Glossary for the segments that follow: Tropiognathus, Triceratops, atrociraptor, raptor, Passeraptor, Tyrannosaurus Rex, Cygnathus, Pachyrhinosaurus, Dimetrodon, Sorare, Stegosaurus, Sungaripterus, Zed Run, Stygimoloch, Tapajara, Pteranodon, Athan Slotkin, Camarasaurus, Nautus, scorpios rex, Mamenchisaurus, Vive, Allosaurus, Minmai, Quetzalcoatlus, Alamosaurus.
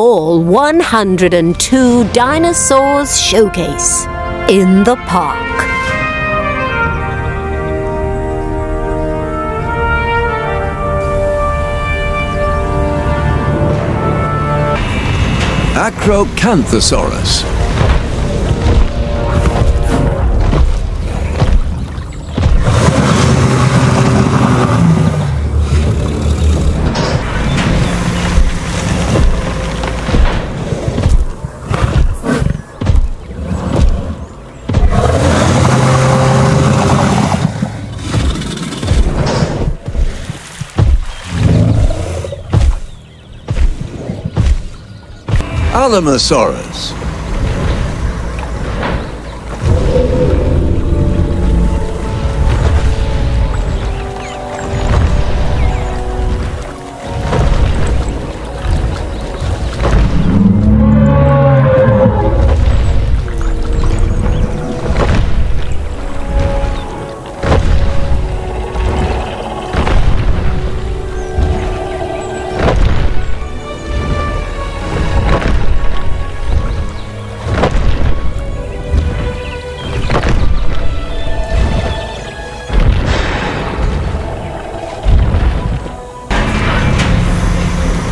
all 102 dinosaurs showcase in the park. Acrocanthosaurus. Alamosaurus.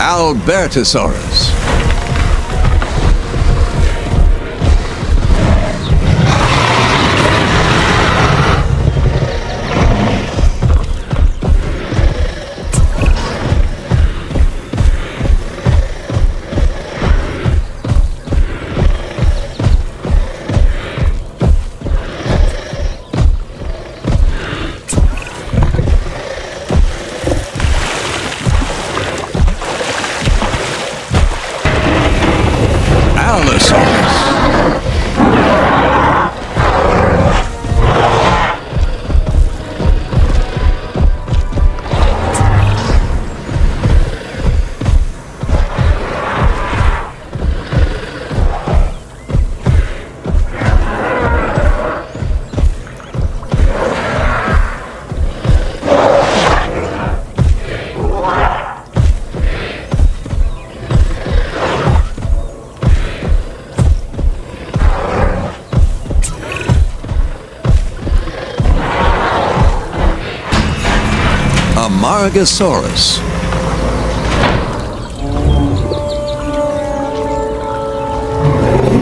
Albertosaurus. Megasaurus.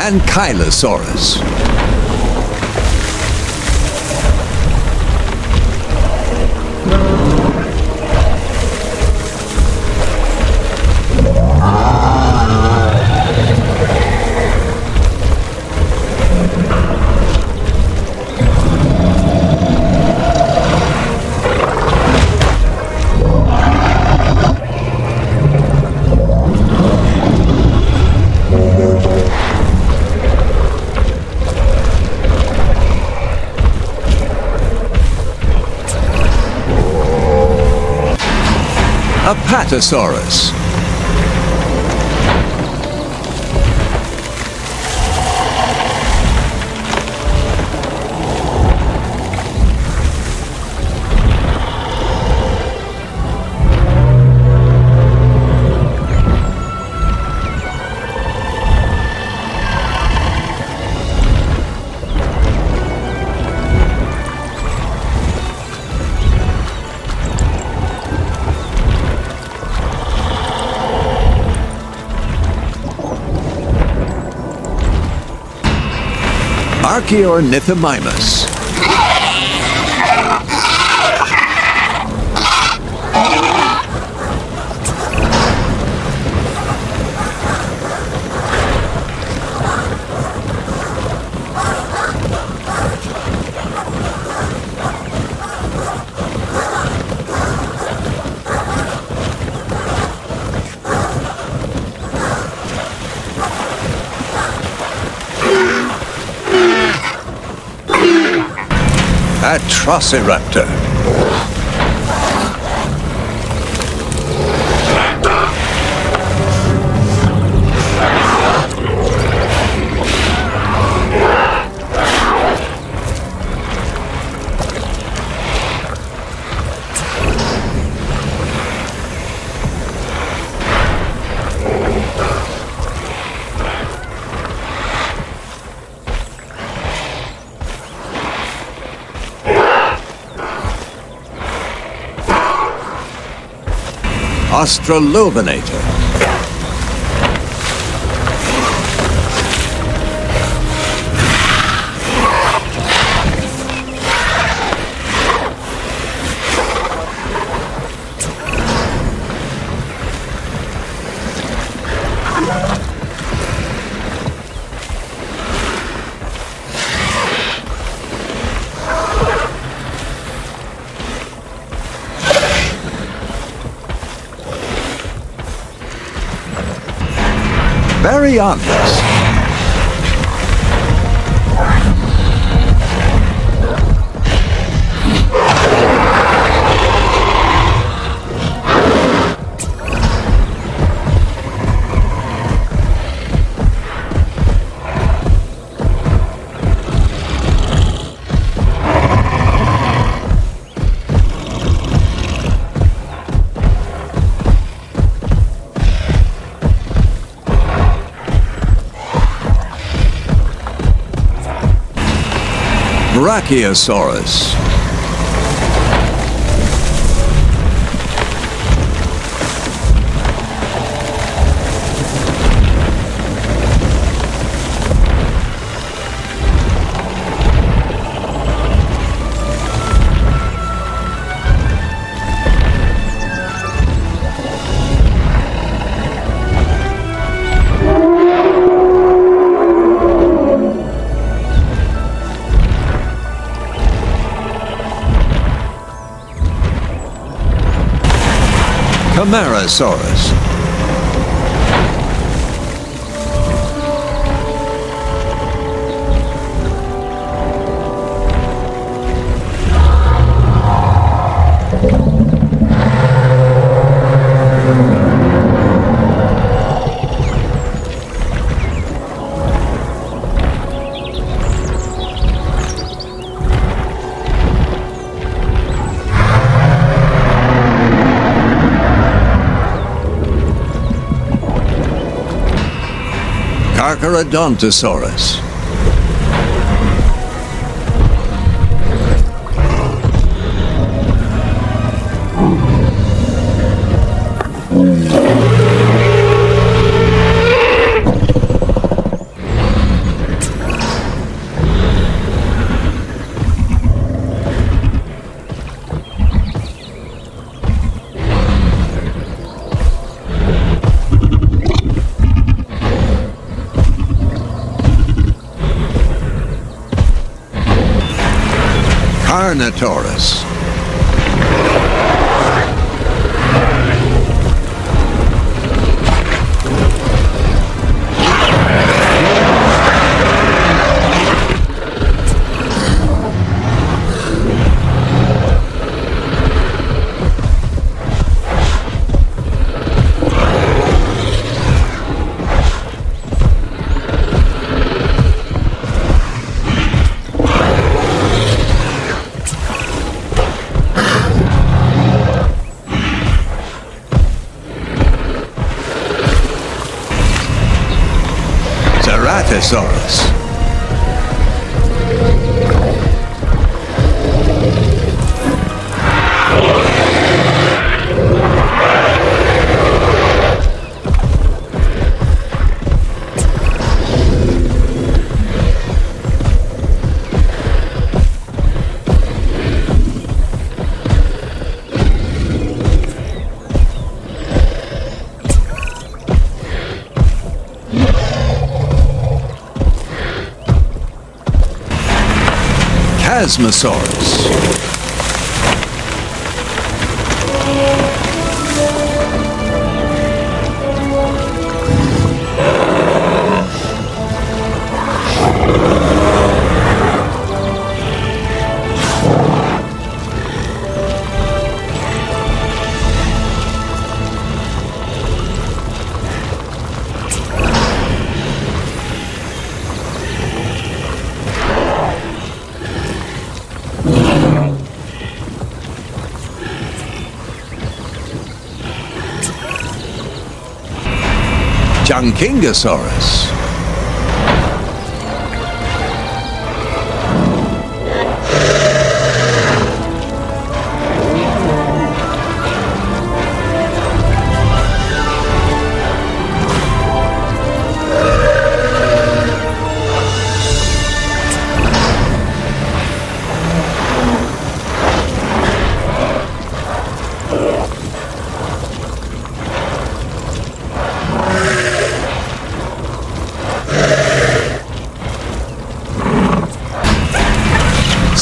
And Tylosaurus. A Patasaurus. Ornithomimus. Atrociraptor. Astrolovinator. Very obvious. Brachiosaurus. Camarasaurus. Herodontosaurus. Carnotaurus. Thesaurus. Phasmosaurus. young Kingasaurus.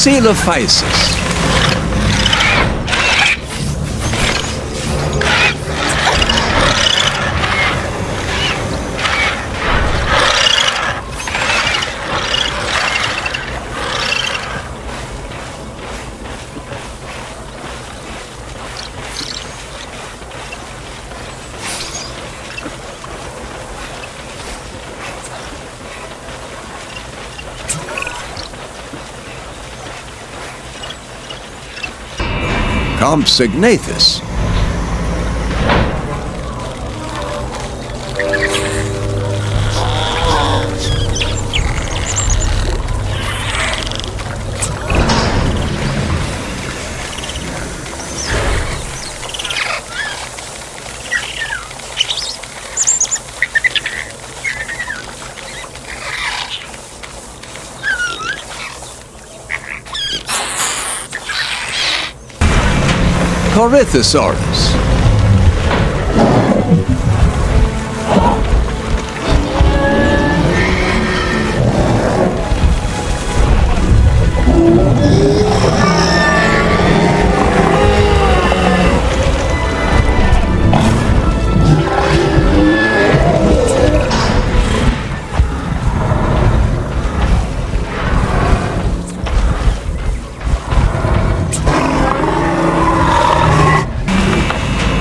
Coelophysis. Cygnathus.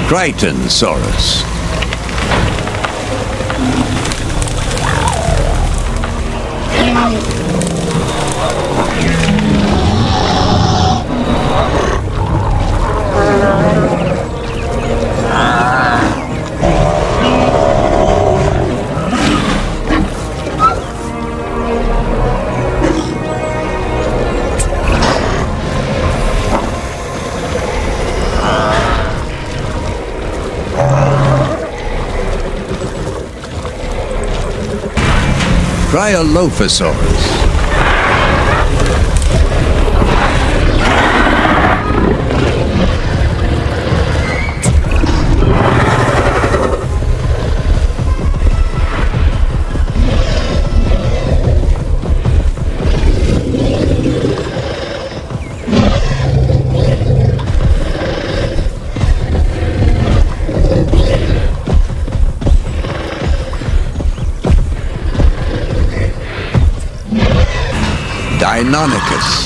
Brightonsaurus. Brightonsaurus. Albertosaurus. Deinonychus.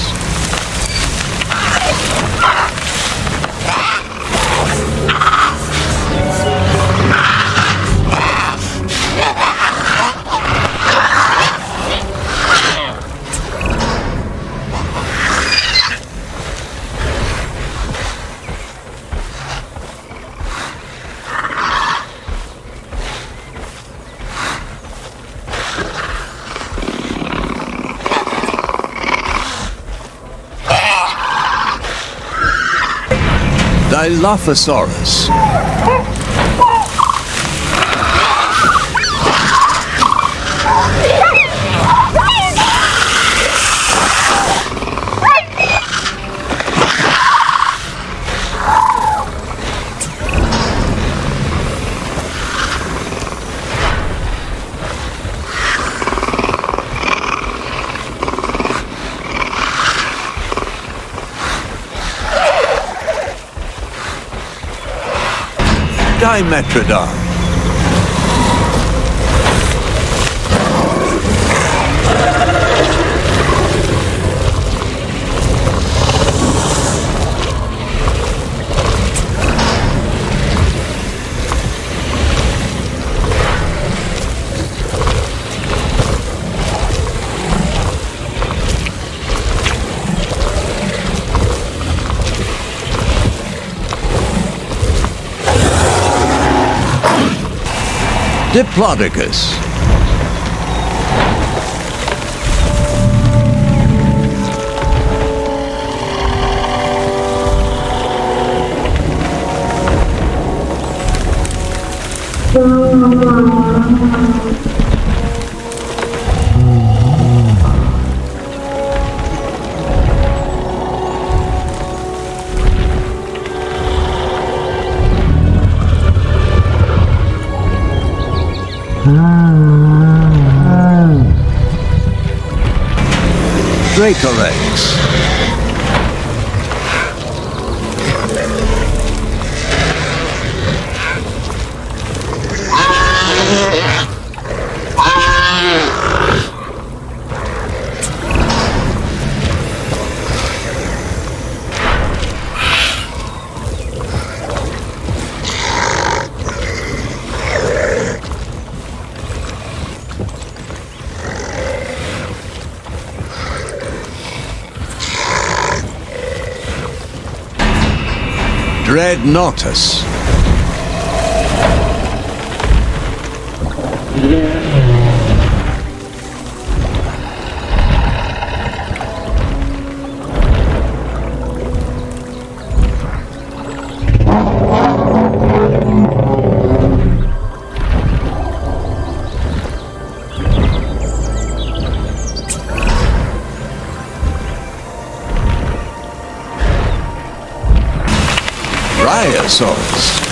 Lophosaurus. Dimetrodon. Diplodocus. Dracorex. Nautus. Brachiosaurus.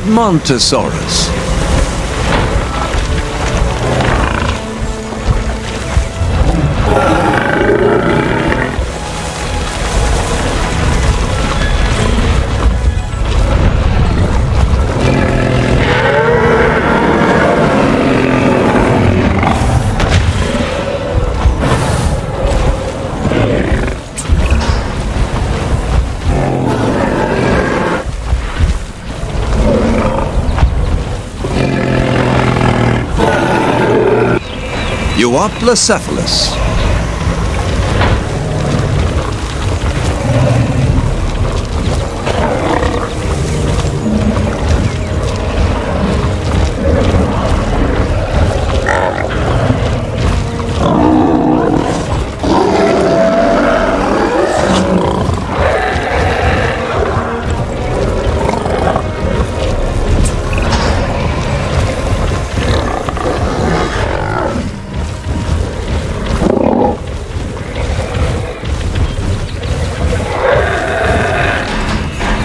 Brontosaurus. Woplocephalus.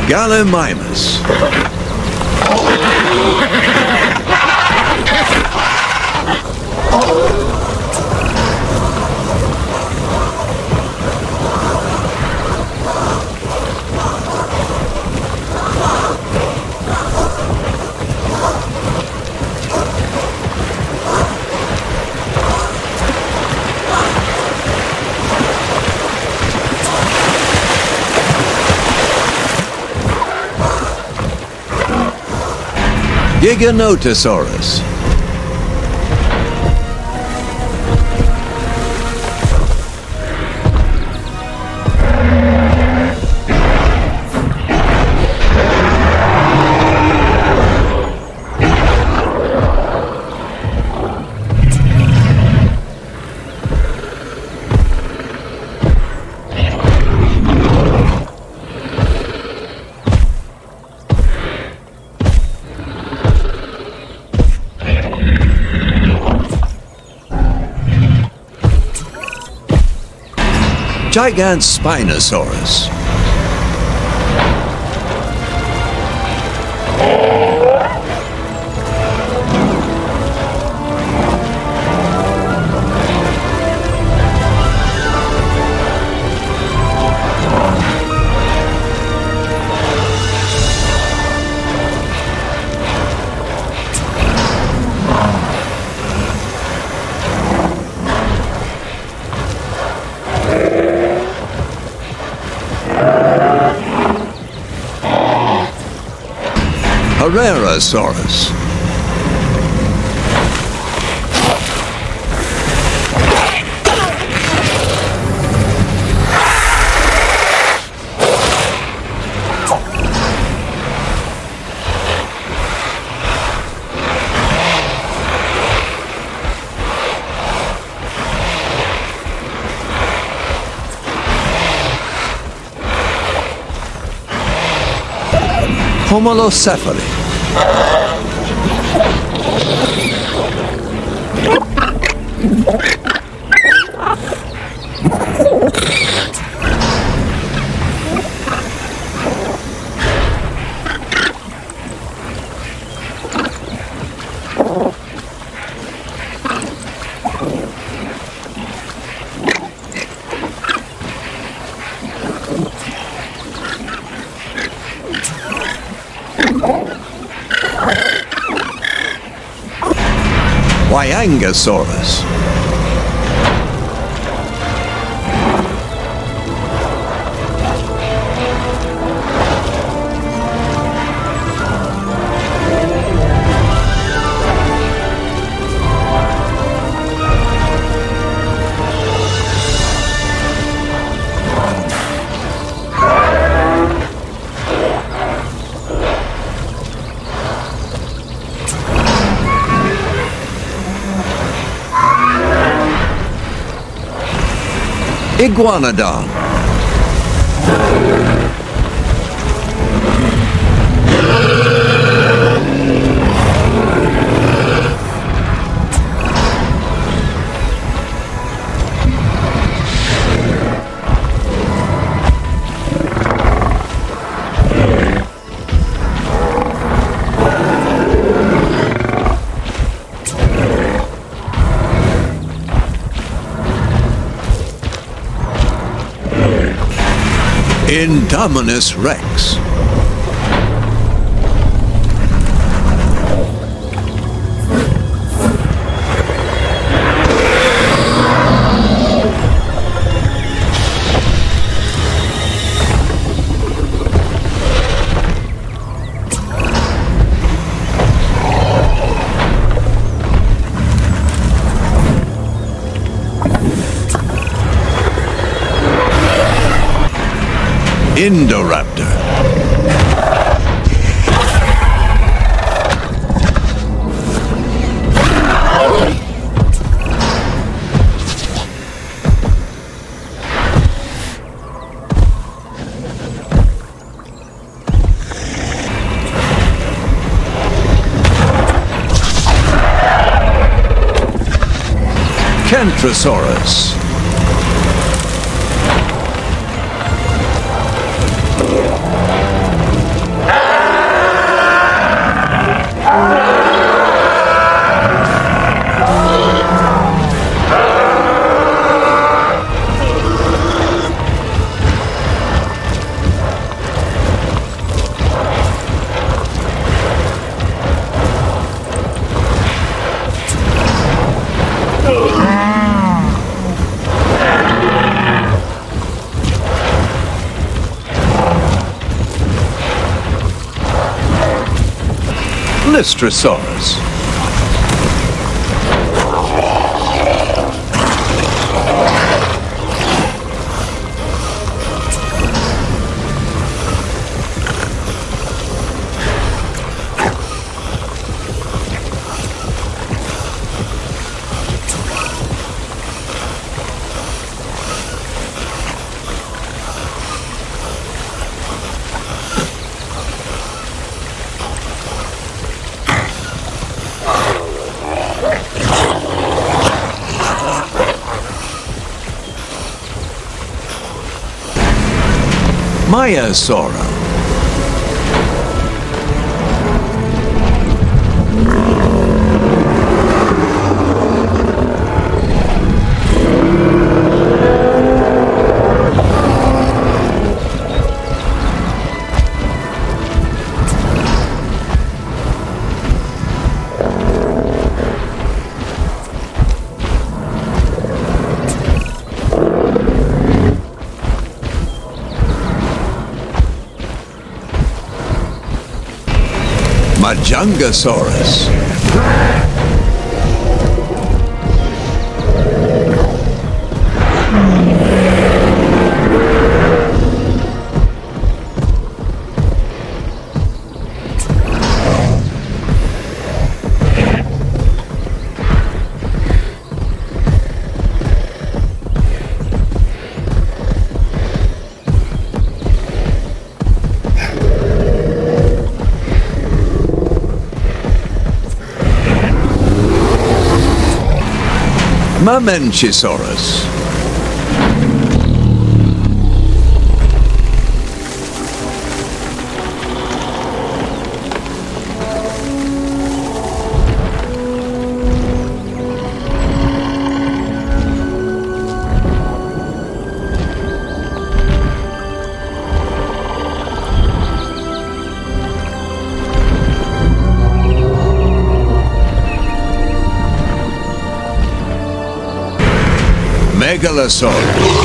Gallimimus. Giganotosaurus. Giganotosaurus. Herrerasaurus. Homolocephaly. Kingasaurus. Iguanodon. Indominus Rex. Indoraptor. Camarasaurus. Astrosaurus. Megasaurus. Majungasaurus. Mamenchisaurus. Megalosaurus.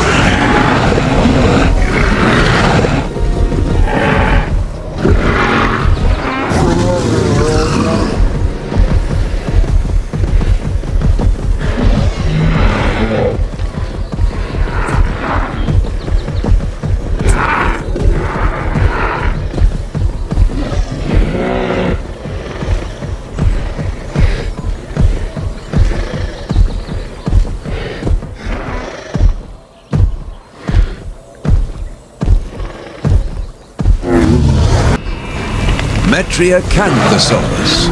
Acrocanthosaurus.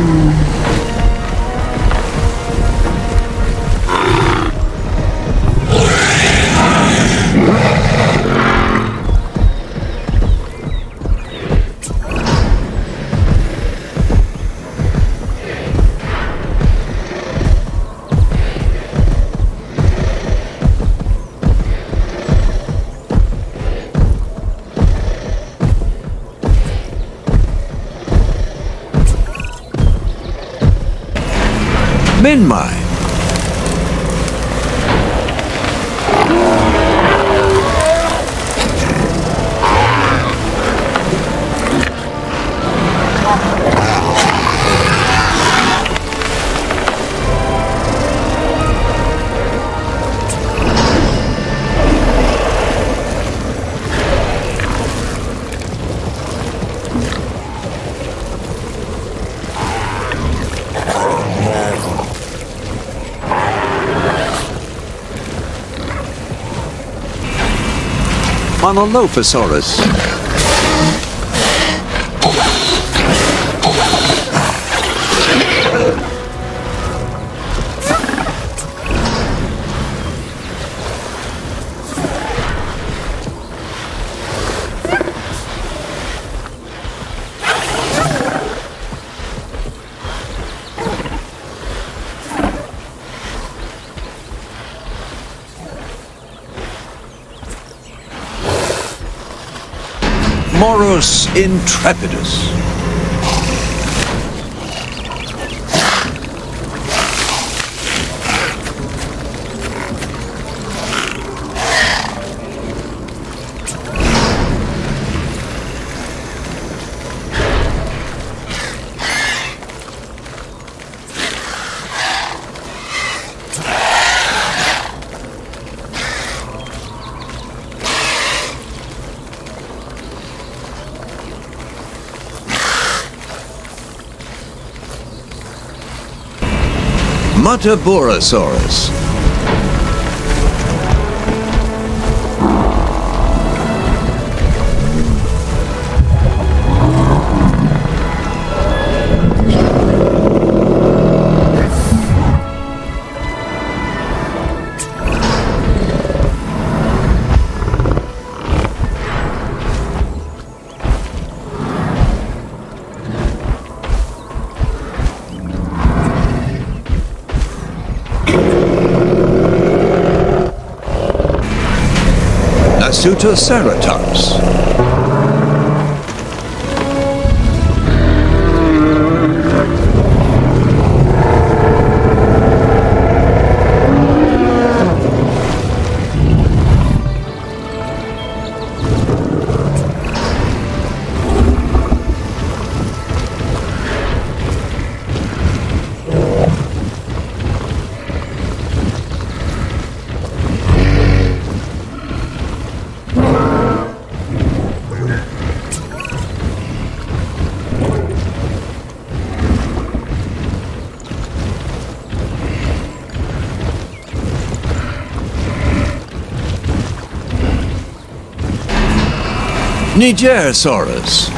Minmai. Albertosaurus. Intrepidus. Patasaurus. Pseudoceratops. Nigerosaurus.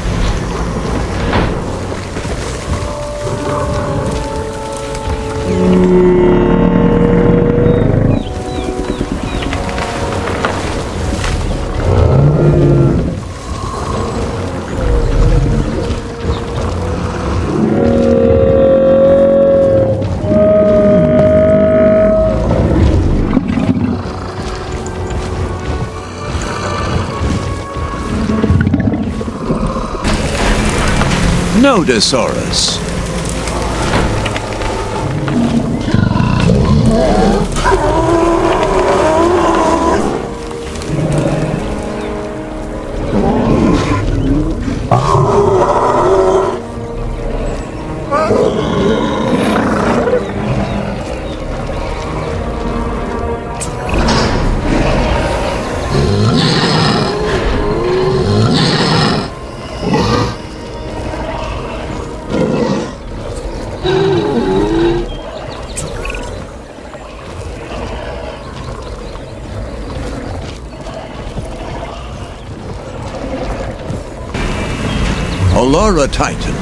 Nautusaurus. Laura Titan.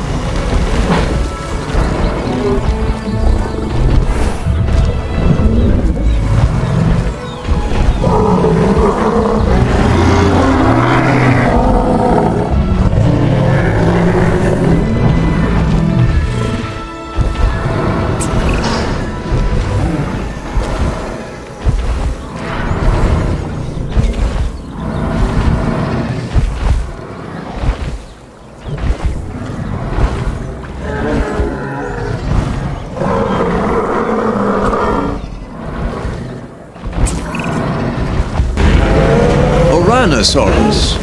Ornithomimus.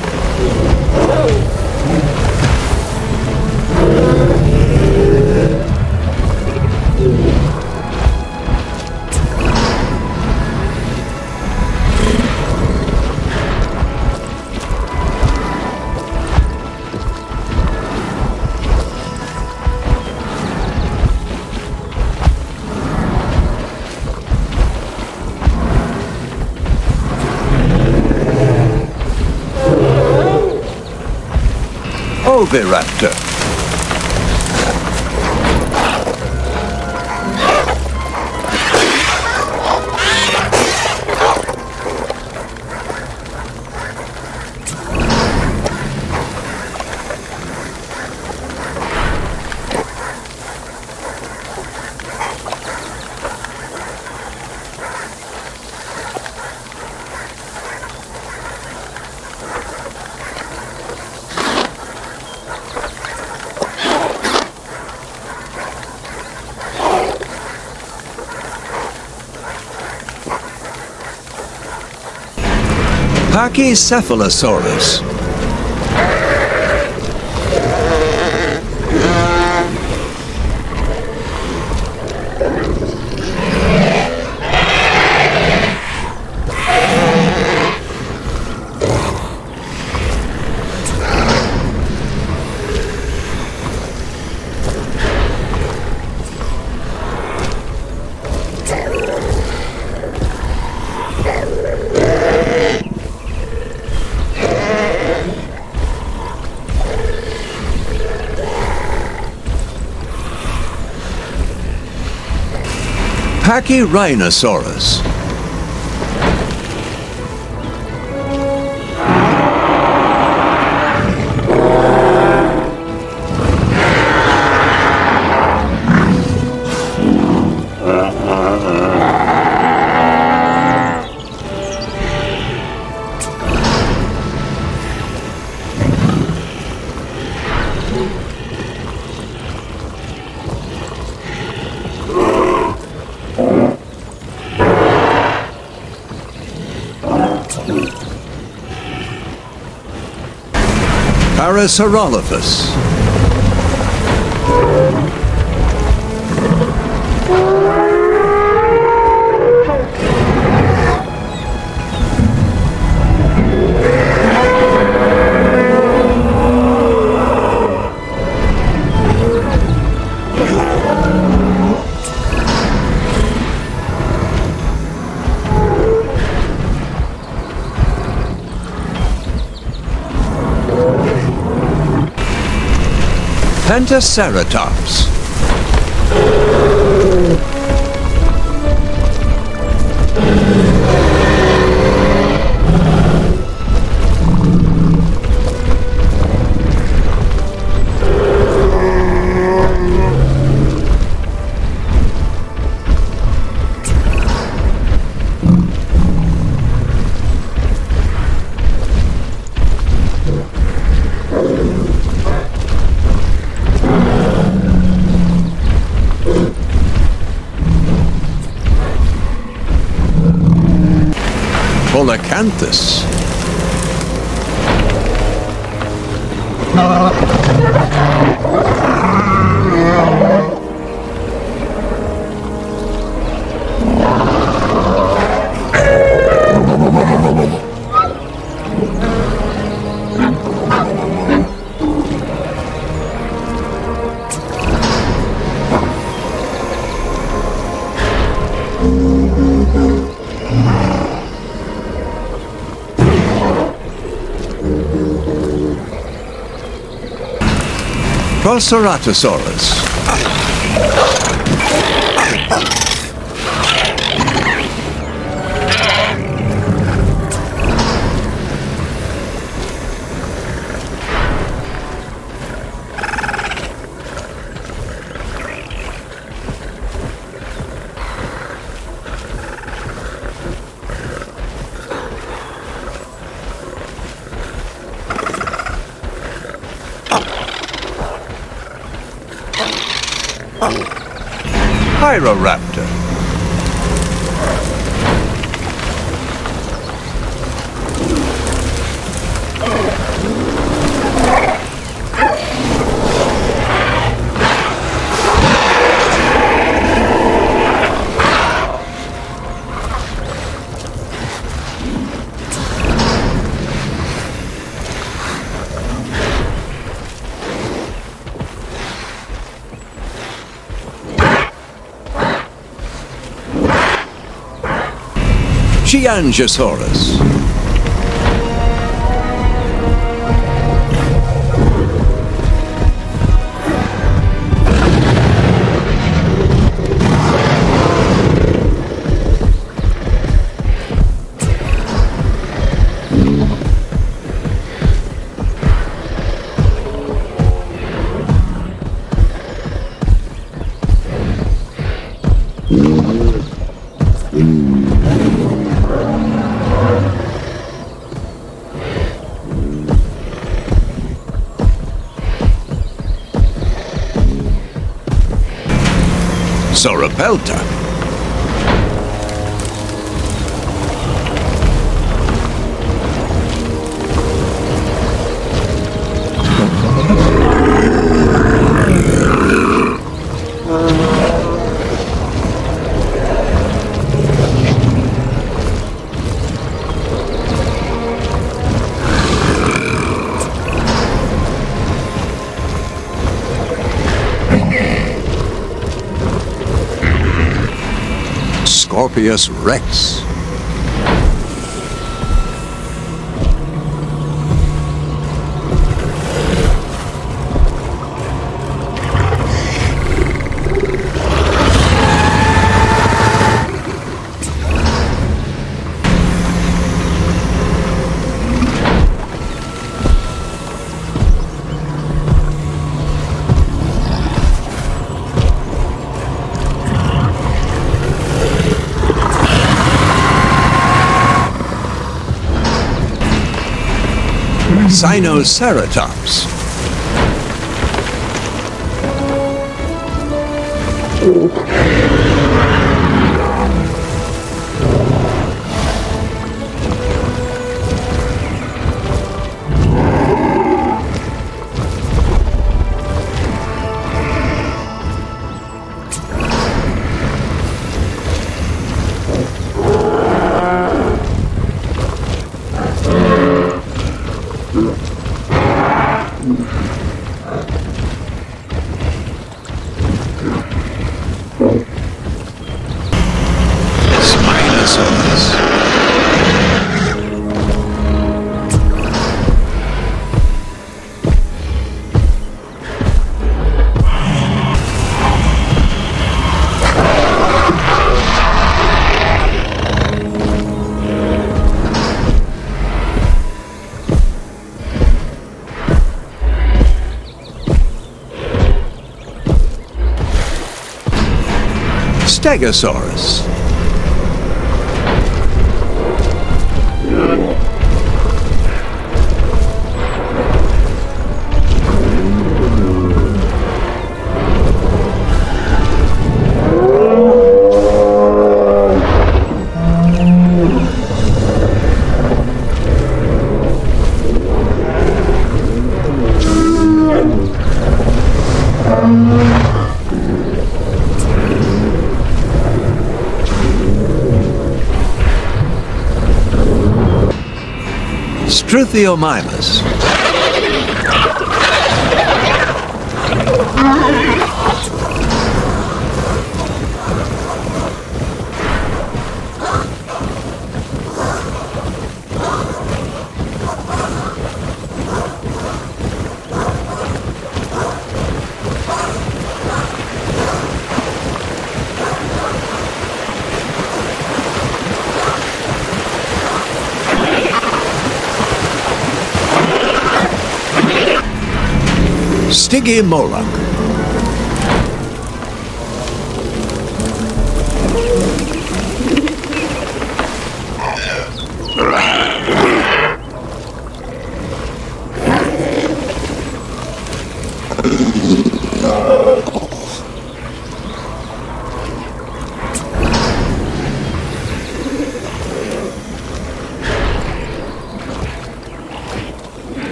Velociraptor. Brachiosaurus. Pachyrhinosaurus. Passeraptor. Pentaceratops. Acrocanthosaurus. Passeraptor. Raptor. Giganotosaurus. Pelta. Scorpius Rex. Cynoceratops. Stegosaurus. Struthiomimus. Stygimoloch.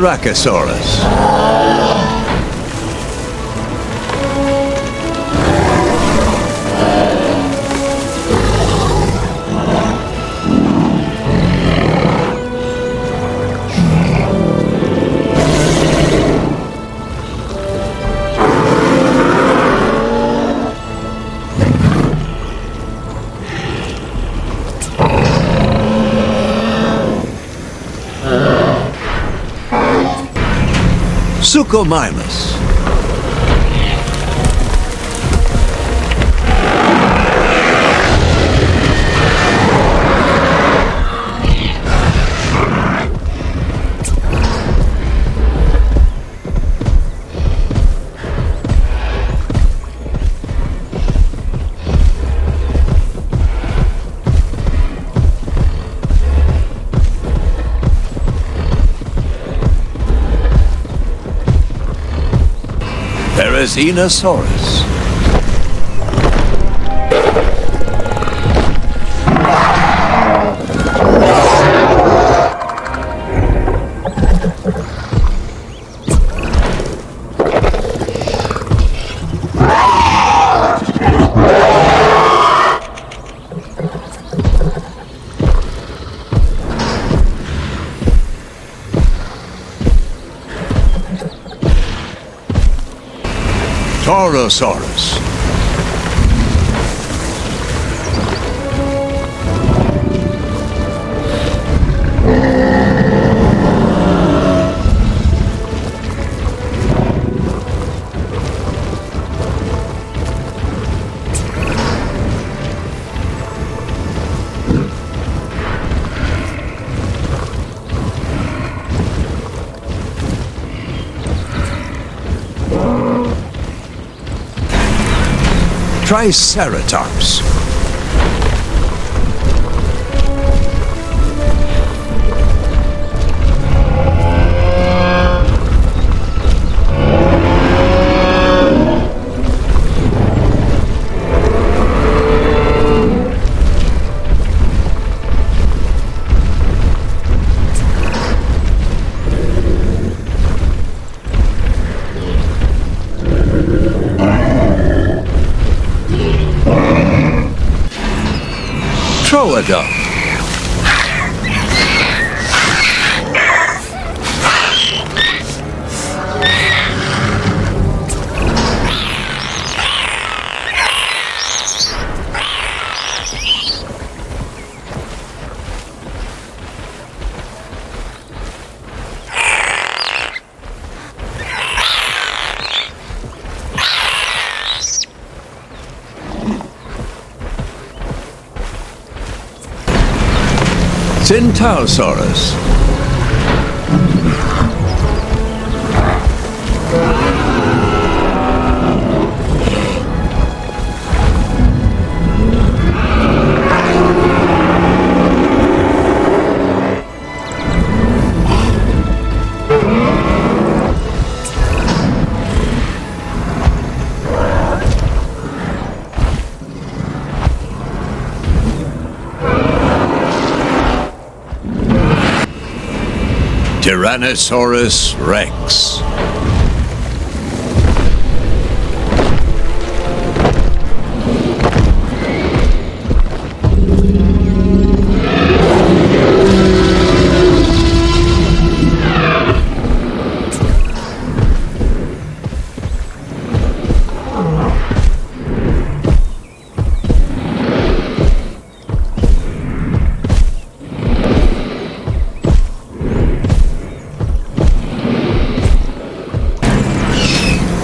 Brachiosaurus. Suchomimus. Xenosaurus. Allosaurus. Triceratops. Pterodactylus. Tylosaurus. Tyrannosaurus rex.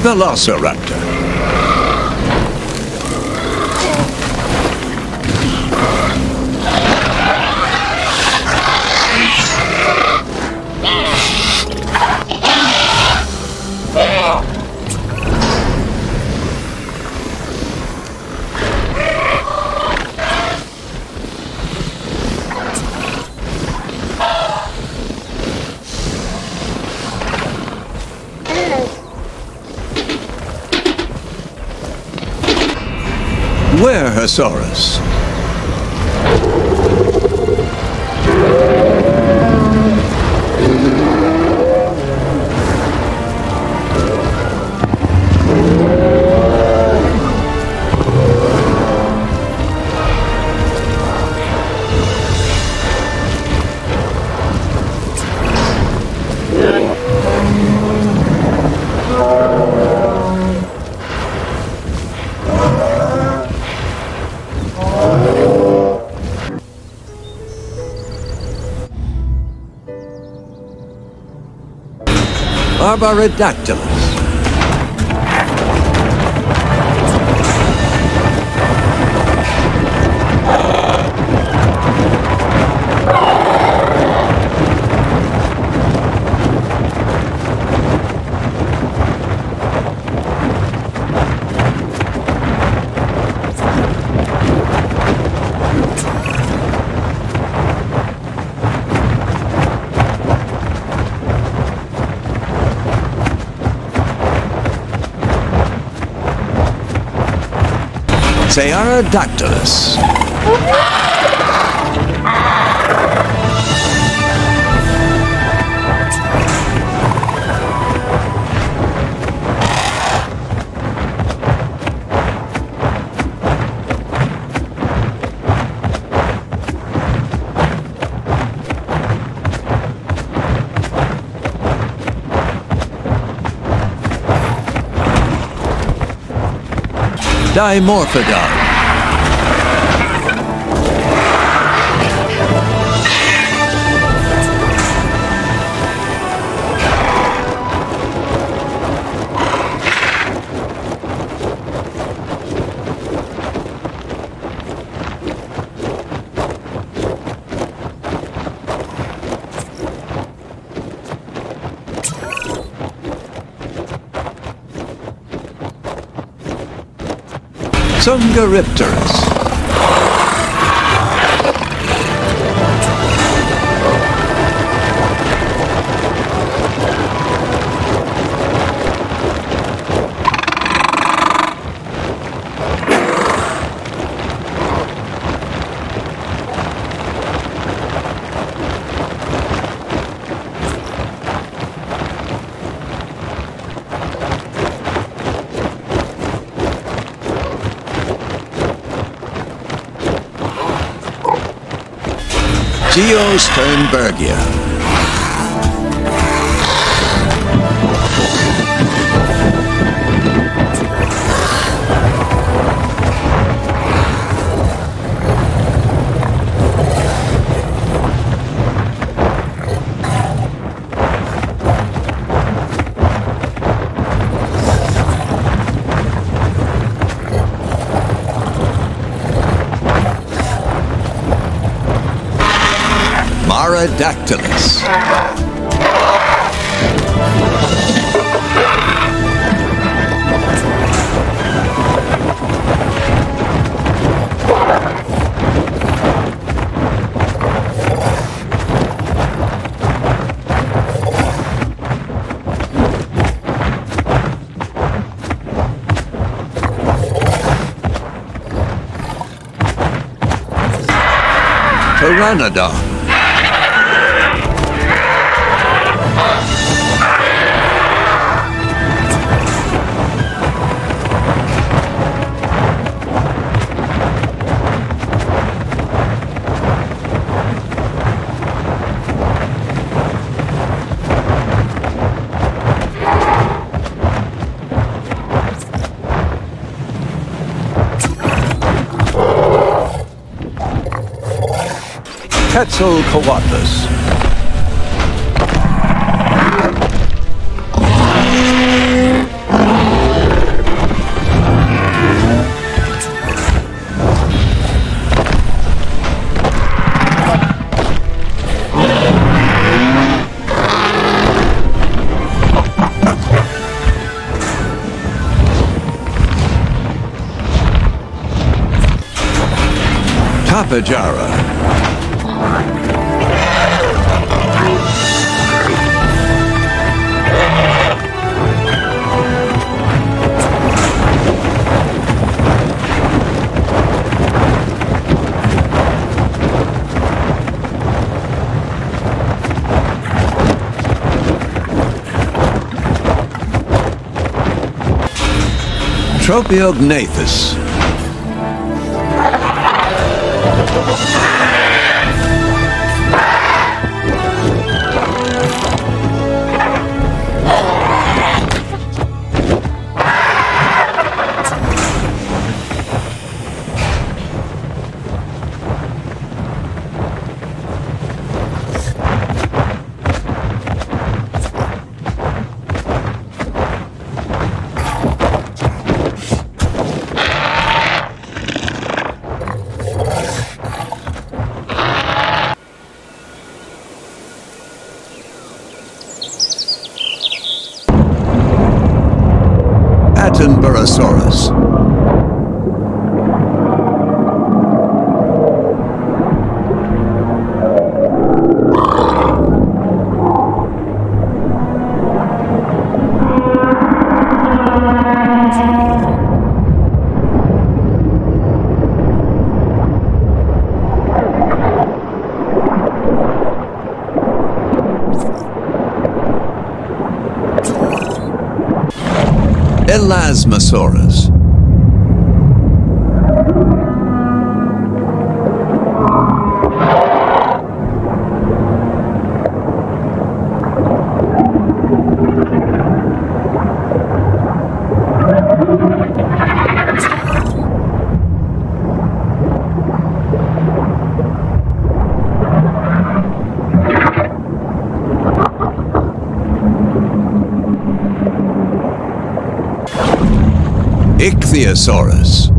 Velociraptor. Herrerasaurus. Pterodactylus. Pterodactylus. Dimorphodon. Sungaripterus. Geosternbergia. Pterodactylus. Pteranodon. Quetzalcoatlus. Tapajara. Tropiognathus. Brachiosaurus. Phasmosaurus. Thesaurus.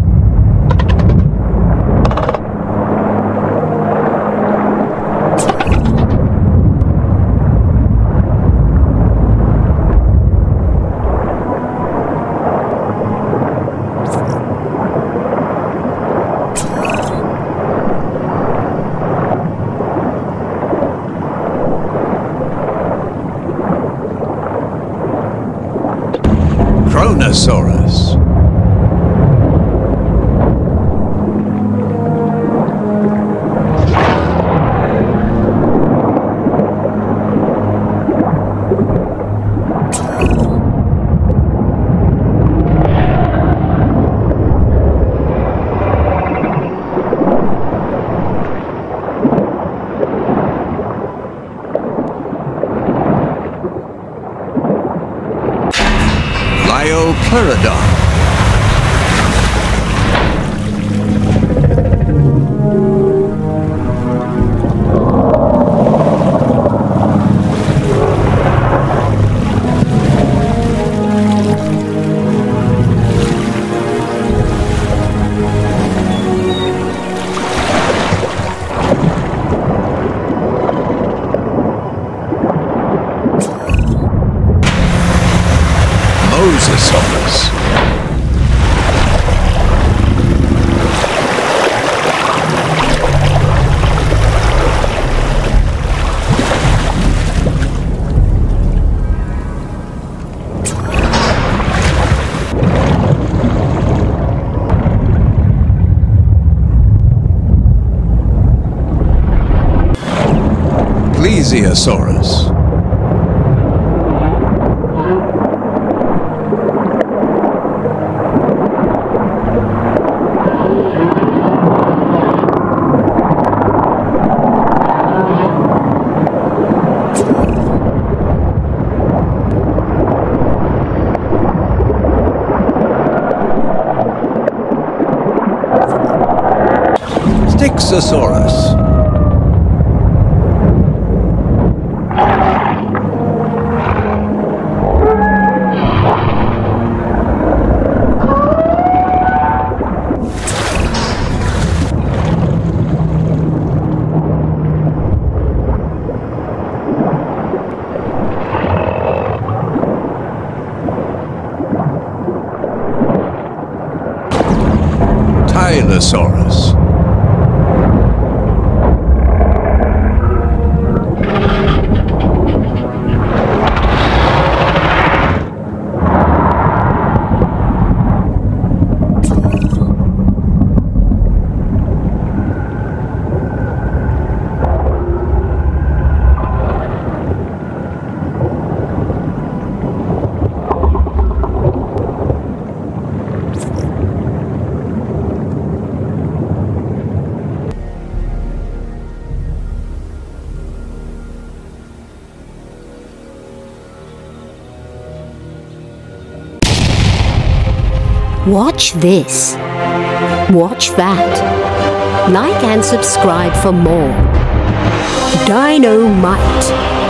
Cronosaurus. Pteranodon. Plesiosaurus. Styxosaurus. Tylosaurus. Watch this. Watch that. Like and subscribe for more. Dino Might.